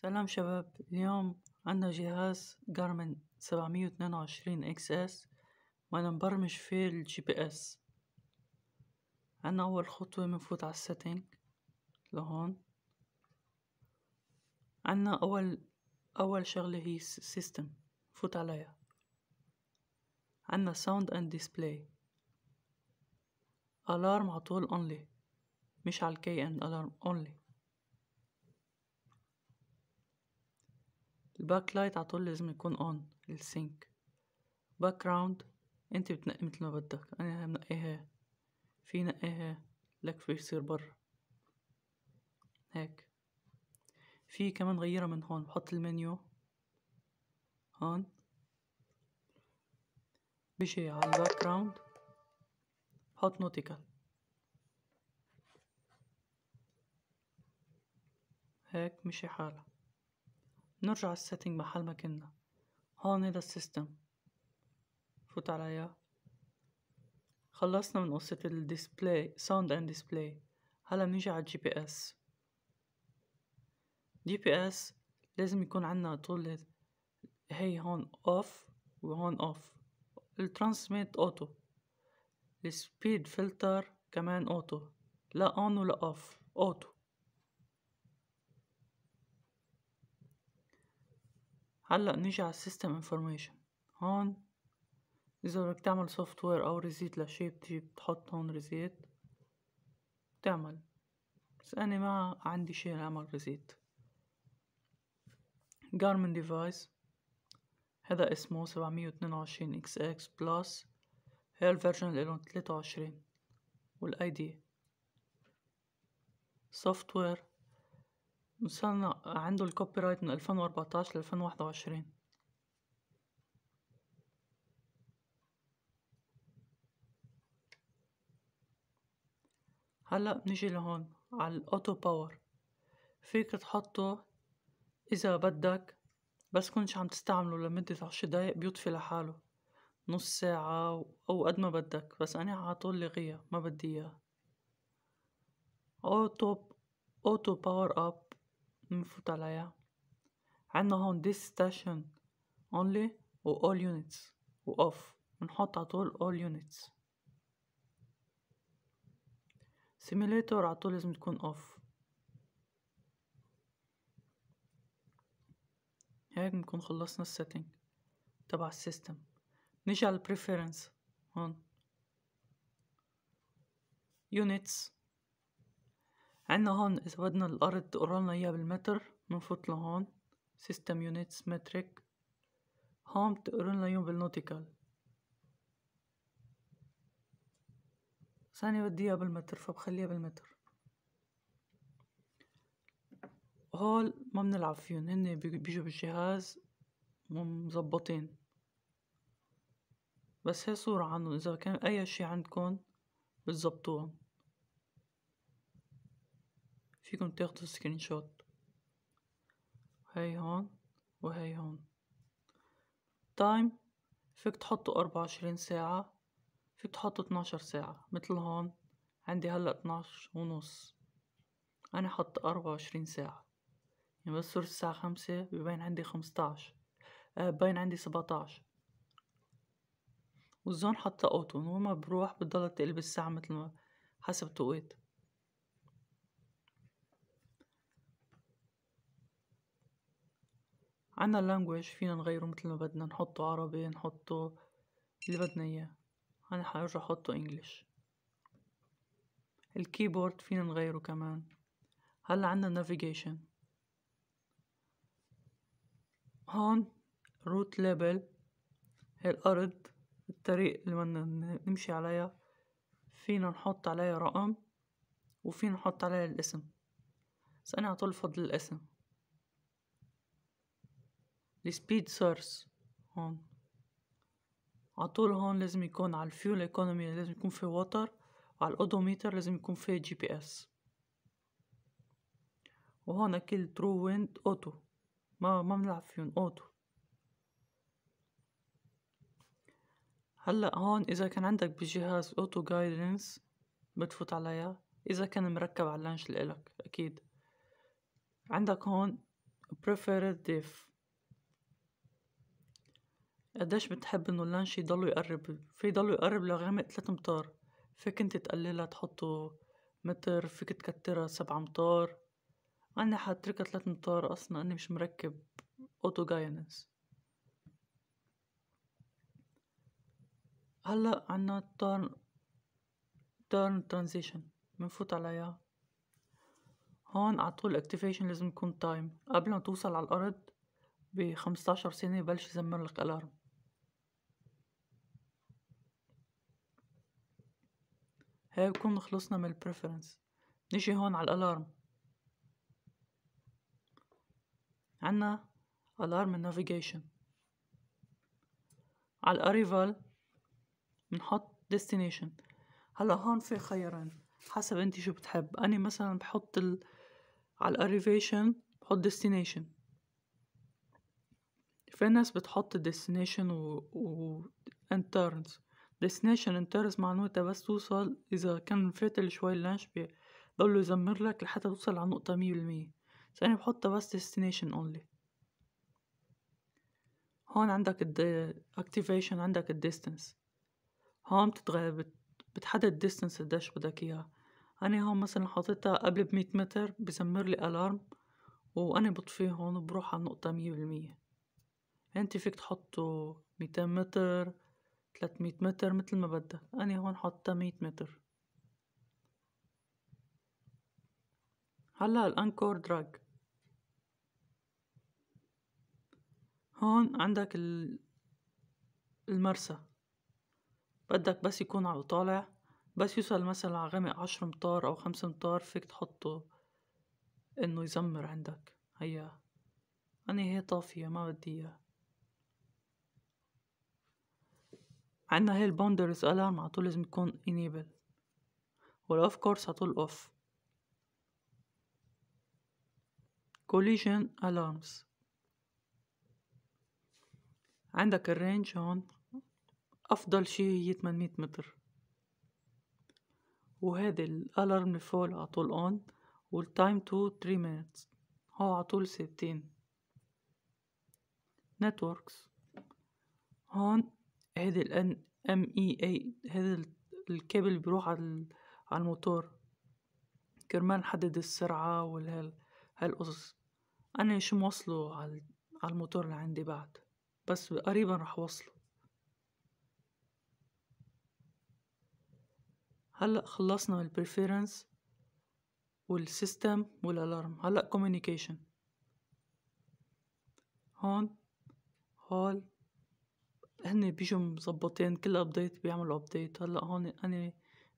سلام شباب، اليوم عندنا جهاز Garmin 722 XS وانا مبرمج فيه الجي بي اس. عندنا اول خطوة بنفوت على السيتنج لهون. عندنا اول شغلة هي سيستم، نفوت عليها. عندنا ساوند اند ديسبلاي، الارم على طول اونلي، مش على الكي اند الارم اونلي. الباك لايت عطول لازم يكون اون، السينك. باك جراوند انت بتنقي مثل ما بدك، انا بنقيها، في نقيها لك في يصير برا هيك. في كمان غيرها من هون، بحط المنيو هون، بيجي على الباك جراوند بحط نوتيكال هيك، مشي حالها. نرجع السيتنج محل ما كنا. هون هيدا السيستم، فوت عليها. خلصنا من قصة الديسبلاي، ساوند اند ديسبلاي. هلا بنيجي على الجي بي اس. جي بي اس لازم يكون عنا طول، هي هون اوف وهون اوف. الترانسميت اوتو، السبيد فلتر كمان اوتو، لا اون ولا اوف، اوتو. هلا نيجي على السيستم انفورميشن. هون اذا بدك تعمل سوفت وير او ريزيت لشي بتجيب تحط هون ريزيت بتعمل، بس انا ما عندي شي لعمل ريزيت. جارمن ديفايس هذا اسمه 722 XX Plus، هي الفيرجن اللي لون 23، والاي دي سوفت وير مصنع عنده الكوبي رايت من 2014 ل 2021. هلا بنيجي لهون على الاوتو باور، فيك تحطه اذا بدك، بس كنتش عم تستعمله لمدة 10 دقايق بيطفي لحاله، نص ساعة او قد ما بدك، بس انا عطول لغيها ما بدي اياها. اوتو باور اب نفوت عليها. عنا هون this station only و all units و off، بنحط عطول all units. simulator عطول لازم تكون off. هيك بنكون خلصنا السيتنج تبع السيستم. نيجي على preference هون units. عنا هون إذا بدنا الأرض تقرالنا إياه بالمتر منفوت لهون سيستم يونتس متريك، هون بتقرالنا إياهم بالنوتيكال، بس أنا بدي إياها بالمتر فبخليها بالمتر. هول ما بنلعب فيهم، هن بيجوا بالجهاز مظبطين، بس هي صورة عنهم، إذا كان أي شي عندكن بتظبطوهم فيكم تاخدوا سكرين شوت. هاي هون وهاي هون. تايم فيك تحطوا 24 ساعة، فيك تحطوا 12 ساعة، مثل هون عندي هلا 12:30، أنا حط 24 ساعة، يعني بس صرت الساعة 5 ببين عندي 15، ببين عندي 17. والزون حط أوتو، وين ما بروح بتضل تقلب الساعة مثل ما حسب توقيت. عنا اللانجويج فينا نغيره مثل ما بدنا، نحطه عربي، نحطه اللي بدنا اياه، انا حارجع احطه انجليش. الكيبورد فينا نغيره كمان. هلا عنا نافيجيشن، هون روت ليبل، هي الارض الطريق اللي بدنا نمشي عليها، فينا نحط عليها رقم وفينا نحط عليها الاسم، بس انا عطول بفضل الاسم. السبيد سورس هون عطول، هون لازم يكون على الفيول ايكونومي لازم يكون في ووتر، وعلى الاودوميتر لازم يكون في جي بي اس. وهون اكيد ترو ويند اوتو، ما بنلعب فيهم اوتو. هلا هون اذا كان عندك بالجهاز اوتو جايدنس بتفوت عليها، اذا كان مركب على اللانش لإلك اكيد. عندك هون preferred diff. قديش بتحب انه اللانش يضلو يقرب؟ في يضلو يقرب لغامق 3 أمتار، فيك انت تقللها تحطه متر، فيك تكترها 7 أمتار. انا حاتركها 3 أمتار اصلا، انا مش مركب اوتو جايدنس. هلا عنا turn transition، منفوت عليها. هون عطول اكتيفيشن لازم يكون تايم، قبل ما توصل على الارض ب15 ثانية يبلش يزمر لك الارم. هيك بكون خلصنا من البريفرنس. نيجي هون على الالارم، عنا الارم نافيجيشن. على الاريفال بنحط ديستنيشن. هلا هون في خيارين حسب انت شو بتحب. انا مثلا بحط على الاريفيشن بحط ديستنيشن. في ناس بتحط ديستنيشن و انترنز. ديستنيشن انترنز معنوتها بس توصل، اذا كان فاتل شوي اللانش بضلوا يزمر لك لحتى توصل على نقطة 100%. فانا بحطها بس ديستنيشن اونلي. هون عندك الاكتيفيشن، عندك الديستنس. هون بتحدد الديستنس قديش بدك اياها. انا هون مثلا حاطتها قبل ب100 متر بزمر لي الارم، وانا بطفيه هون وبروح على النقطة 100%. انت فيك تحطه 200 متر، 300 متر، مثل ما بدك. انا هون حاطه 100 متر. هلا الانكور دراج، هون عندك المرسى. بدك بس يكون على طالع، بس يوصل مثلا على غمق 10 أمتار او 5 أمتار، فيك تحطه انه يزمر عندك. هيا انا هي طافية ما بدي اياها. عندنا هي الباوندرز الارم، عطول لازم يكون انيبل، والاوف كورس عطول اوف. كوليجن الارمز، عندك الرينج هون افضل شي هي 800 متر، وهذا الالارم اللي فوق عطول اون، والتايم تو 3 minutes، هو عطول 60. نتوركس، هون هذا ال MEA، هذا الكابل بيروح على الموتور كرمال نحدد السرعة هالقصص. أنا شو موصله على الموتور اللي عندي بعد، بس قريبا رح وصله. هلأ خلصنا من البريفيرنس والسيستم والألارم. هلأ كوميونيكيشن، هون هول هن بيجوا مظبطين كل ابديت بيعملوا ابديت. هلا هون انا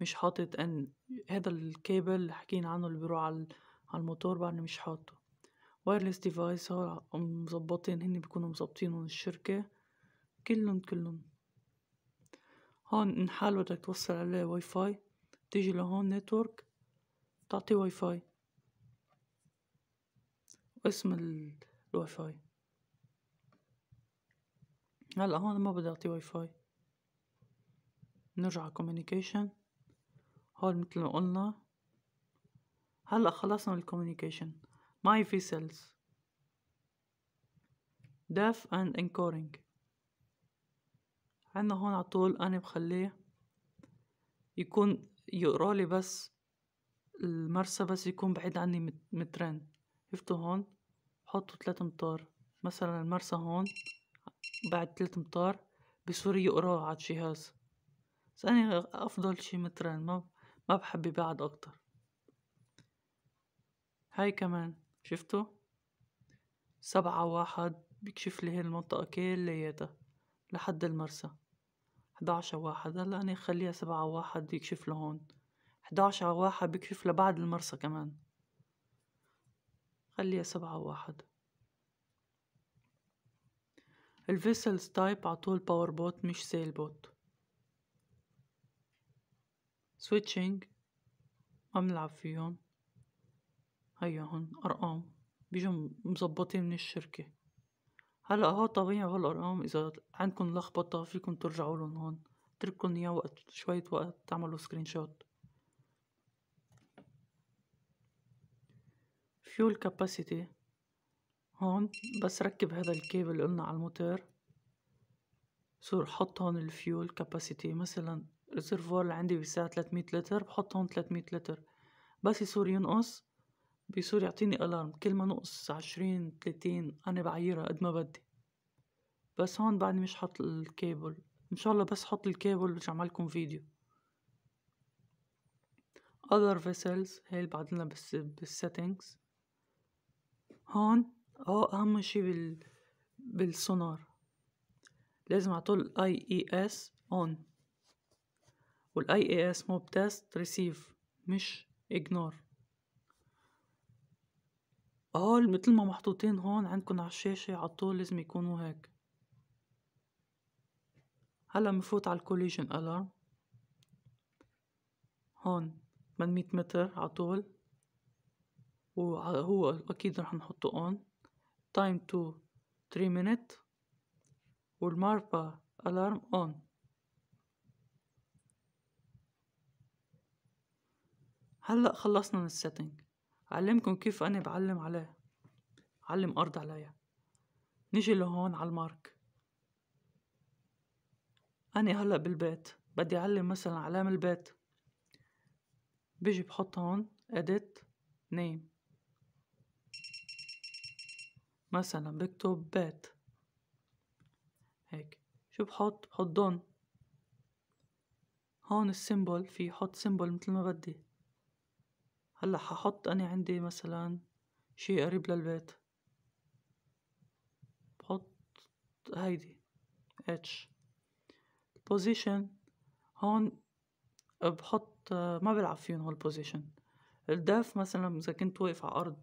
مش حاطط ان هذا الكابل اللي حكينا عنه اللي بيروح على الموتور، بعدني مش حاطه. وايرلس ديفايس هول مظبطين، هن بيكونوا مظبطينهم الشركة كلهم. هون نحال بدك توصل عليه واي فاي، تيجي لهون نتورك بتعطيه واي فاي، اسم الواي فاي. هلا هون ما بدي اعطي واي فاي. نرجع على كوميونيكيشن، هون مثل ما قلنا. هلا خلصنا من الكوميونيكيشن. معي في سيلز، داف اند انكورينج. عنا هون على طول انا بخليه يكون يقرالي بس المرسى، بس يكون بعيد عني 2 متر. شفتوا هون حطوا 3 أمتار مثلا. المرسى هون بعد 3 أمتار بسوري يقراه على الجهاز، بس أنا أفضل شي 2 متر، ما بحب يبعد أكتر. هاي كمان شفتوا 7-1 بيكشف لي هي المنطقة كلياتها لحد المرسى. 11-1 هلا أنا خليها 7-1 بيكشف لهون، 11-1 بيكشف لبعد المرسى كمان، خليها 7-1. الفيسلز تايب عطول باور بوت مش سيل بوت. سويتشنج ما بنلعب فيهم. هيا هون ارقام بيجوا مظبطين من الشركة. هلا هو طبيعي هالارقام اذا عندكم لخبطة فيكم ترجعوا لهم، هون اترككم اياه وقت شوية وقت تعملوا سكرين شوت. فيول كاباسيتي، هون بس ركب هذا الكابل قلنا على الموتور، صور حط هون الفيول كاباسيتي، مثلا الريزرفوار اللي عندي بيساع 300 لتر بحط هون 300 لتر، بس يصير ينقص بيصير يعطيني الارم كل ما نقص 20 30، انا بعيرها قد ما بدي. بس هون بعدني مش حط الكابل، ان شاء الله بس حط الكابل برجع اعملكم فيديو. other vessels هي اللي بعدلنا بالsettings. هون اهم شي بالسونار لازم اعطول IES on، والIES مو بتست ريسيف مش اجنور. مثل ما محطوطين هون عندكن على الشاشة عالطول لازم يكونوا هيك. هلا بنفوت على الكوليجن الارم، هون 800 متر عالطول وهو اكيد رح نحطه اون. تايم تو 3 مينت والماربا الارم اون. هلا خلصنا من السيتنج، علمكم كيف انا بعلم عليه، علم ارض عليها. نيجي لهون على المارك. انا هلا بالبيت بدي اعلم مثلا علام البيت، بيجي بحط هون edit name، مثلا بكتب بيت هيك. شو بحط؟ بحط دون. هون السيمبل في حط سيمبل مثل ما بدي. هلا ححط انا عندي مثلا شي قريب للبيت، بحط هيدي اتش. البوزيشن هون بحط ما بلعب فيهم هول البوزيشن. الداف مثلا اذا كنت واقف على ارض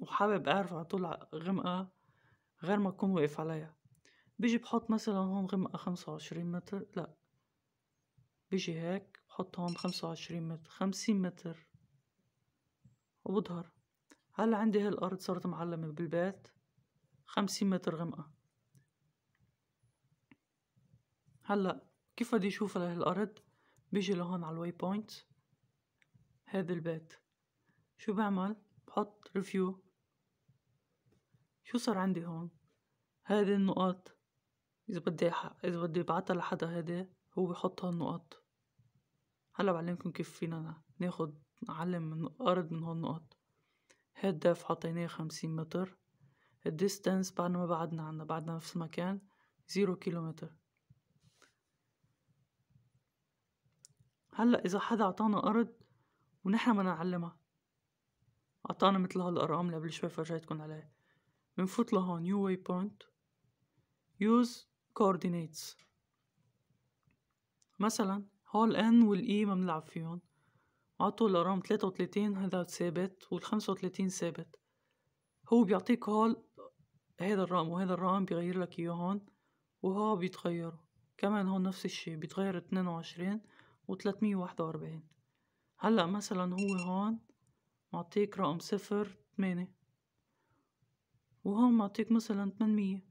وحابب اعرف على طول غمقة غير ما اكون واقف عليها، بيجي بحط مثلا هون غمقة 25 متر، لا بيجي هيك بحط هون 25 متر 50 متر وبظهر. هلا عندي هالارض صارت معلمة بالبيت 50 متر غمقة. هلا كيف بدي اشوف لهالارض؟ بيجي لهون على الواي بوينت هذا البيت، شو بعمل؟ بحط ريفيو. شو صار عندي هون؟ هذه النقاط اذا بدي ابعتها لحدا هذا هو بحط هالنقاط. هلا بعلمكم كيف فينا ناخد نعلم من الارض من هون النقاط. هالداف حطيناه 50 متر. الديستانس بعدنا ما بعدنا عنها، بعدنا نفس المكان 0 كيلومتر. هلا اذا حدا اعطانا ارض ونحن بدنا نعلمها، اعطانا مثل هالارقام اللي قبل شوي فرجيتكم عليها، بنفوت لهون نيو واي بوينت يوز كوردينيتس. مثلا هول ان والاي ما بنلعب فيهم، عطوا الارقام 33 هذا ثابت وال35 ثابت. هو بيعطيك هول هذا الرقم وهذا الرقم بيغير لك اياه هون، وها بيتغيروا كمان هون نفس الشي بيتغير 22 و341. هلا مثلا هو هون معطيك رقم 0 8، وهون معطيك مثلا 800.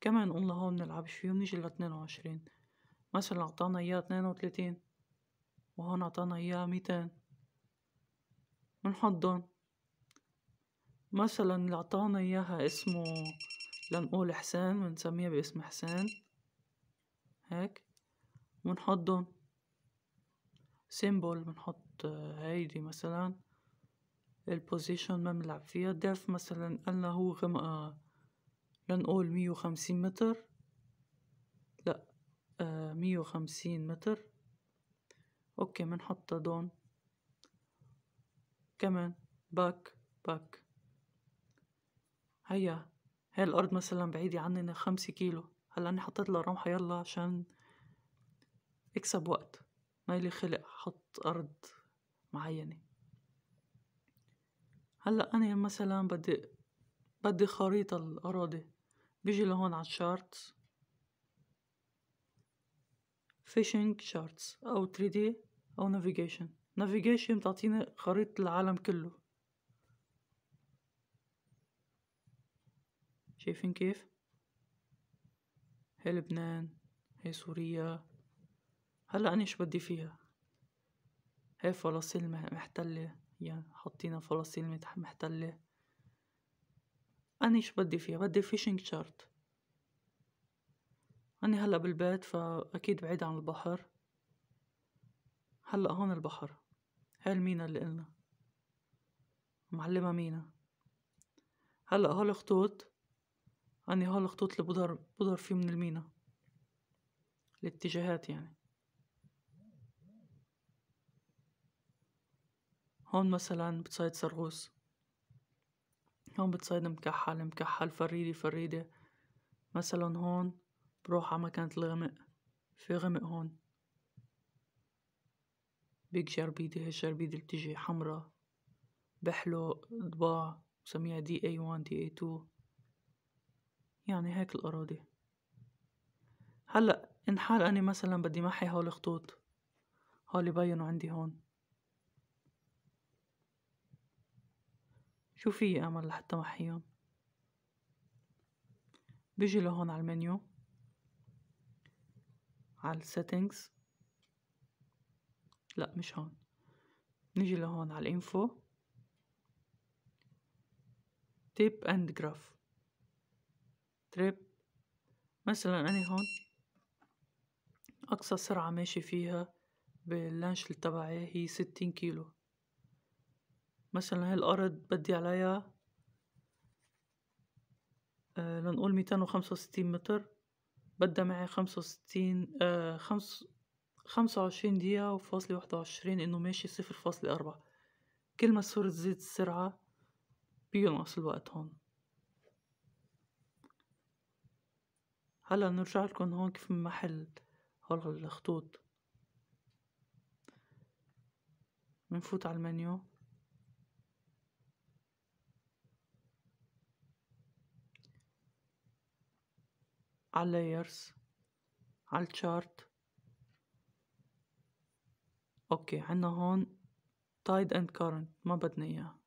كمان قلنا هون منلعبش فيهم، نيجي ل 22 مثلا اعطانا اياه 32 وهون اعطانا اياه 200، بنحطهم. مثلا اللي اعطانا اياها اسمه لنقول حسين، بنسميها باسم حسين هيك ونحطهم سيمبول. بنحط هيدي مثلا البوزيشن ما بنلعب فيها. داف مثلا قلنا هو غمقة لنقول 150 متر، لا 150 متر، اوكي بنحطها دون. كمان باك هيا هاي الارض مثلا بعيدة عننا 5 كيلو. هلا انا حطيت الارقام حيالله عشان اكسب وقت، ما لي خلق حط ارض معينة. هلا انا مثلا بدي خريطة الاراضي، بيجي لهون على الشارتس فيشنج شارتس او 3D او نافيجيشن. نافيجيشن بتعطينا خريطة العالم كله، شايفين كيف؟ هي لبنان هي سوريا. هلا أنا شو بدي فيها؟ هاي فلسطين محتلة، يعني حاطينها فلسطين محتلة. أنا شو بدي فيه؟ بدي فيشنج شارت. أنا هلأ بالبيت فأكيد بعيد عن البحر. هلأ هون البحر، هاي المينا اللي قلنا معلمة مينا. هلأ هول خطوط، أنا هول الخطوط اللي بضرب فيه من المينا، الاتجاهات يعني. هون مثلا بتصيد سرغوس، هون بتصيد مكحل، مكحل فريدة فريدة. مثلا هون بروح على مكانة الغمق، في غمق هون، بيج جربيدي، هي الجربيدي اللي بتيجي حمرا، بحلق ضباع، بسميها DA1 DA2. يعني هيك الأراضي. هلأ إن حال أنا مثلا بدي محي هول الخطوط، هول يبينوا عندي هون، شو في أمل لحتى محيهم؟ بيجي لهون على المنيو، على السيتنجز، لا مش هون، نيجي لهون على الانفو، تيب اند جراف تريب. مثلا أنا هون أقصى سرعة ماشي فيها باللانش تبعي هي 60 كيلو. مثلا هاي الأرض بدي عليها لنقول 265 متر، بدها معي 25 دقيقة وفاصلة 21، إنه ماشي 0.4. كل ما الصورة تزيد السرعة بينقص الوقت هون. هلا نرجع لكم هون كيف بنمحل هول الخطوط. بنفوت على المنيو، على اللايرز، على الشارت. اوكي، عنا هون تايد اند كارنت، ما بدنا اياه.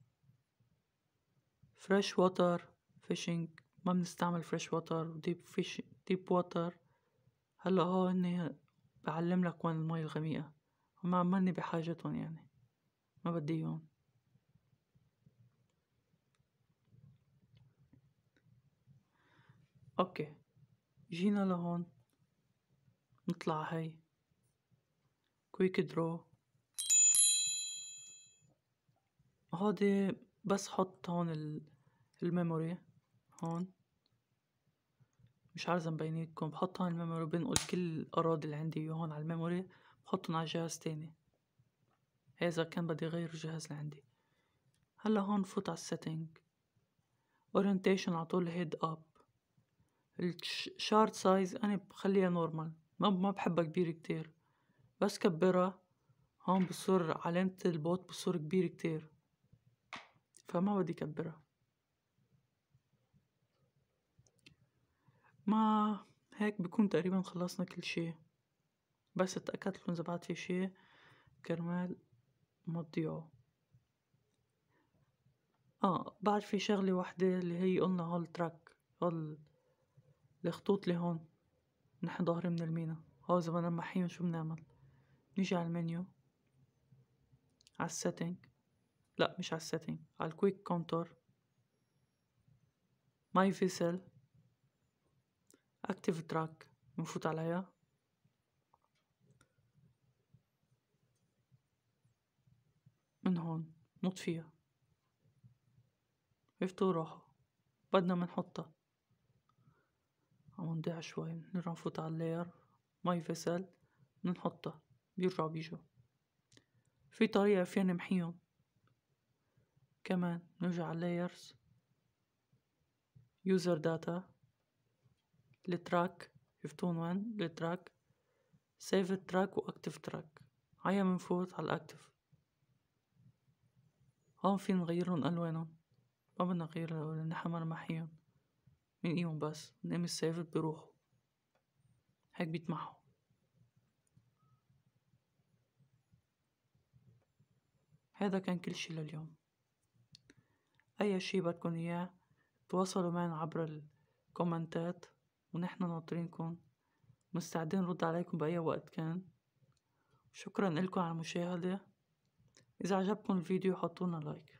فريش ووتر فيشنج، ما بنستعمل فريش ووتر. وديب فيش، ديب ووتر. هلا هون بعلم لك وين المي الغميقة، ما ماني بحاجتهم يعني، ما بدي اياهم. اوكي، جينا لهون، نطلع هاي كويك درو. هادي بس حط هون الميموري، هون مش عارفة مبينيكم، بحط هون الميموري، بنقل كل الأراضي اللي عندي هون على الميموري، بحطهم على جهاز تاني، إذا كان بدي غير الجهاز اللي عندي. هلا هون فوت على السيتنج، اورينتيشن على طول هيد اب. الشارت سايز أنا بخليها نورمال، ما بحبها كبيرة كتير، بس كبرها هون بصير علامة البوت بصير كبيرة كتير، فما بدي كبرها. ما هيك بكون تقريبا خلصنا كل شي، بس اتأكدت لكم إذا بعد في شي كرمال ما تضيعوا. بعد في شغلة واحدة اللي هي قلنا هول تراك، هول الخطوط اللي هون نحن ضاهرين من المينا، هو إذا بدنا نمحيهم شو بنعمل؟ نيجي على المنيو، على السيتنج، لا مش على السيتنج، على الكويك كونتور، ماي فيسل، اكتيف تراك، بنفوت عليها. من هون نطفيها، عرفتوا روحها، بدنا بنحطها. نضيع شوي، نرجع نفوت على اللاير، ماي فيسل، بنحطها، بيرجعوا بيجوا. في طريقة فينا نمحيهم كمان، نرجع على اللايرز، يوزر داتا، التراك، شفتون وين التراك، سيف التراك واكتف تراك. هيا بنفوت على الاكتف، هون في نغيرلن الوانهم، ما بدنا نغير لأن حمر محيهم من ايهم، بس نقيم السيف بروحه، هيك بيتمحوا. هذا كان كل شي لليوم. أي شي بدكن إياه تواصلوا معنا عبر الكومنتات، ونحن ناطرينكن، مستعدين نرد عليكم بأي وقت كان. شكرا لكم على المشاهدة، إذا عجبكم الفيديو حطولنا لايك.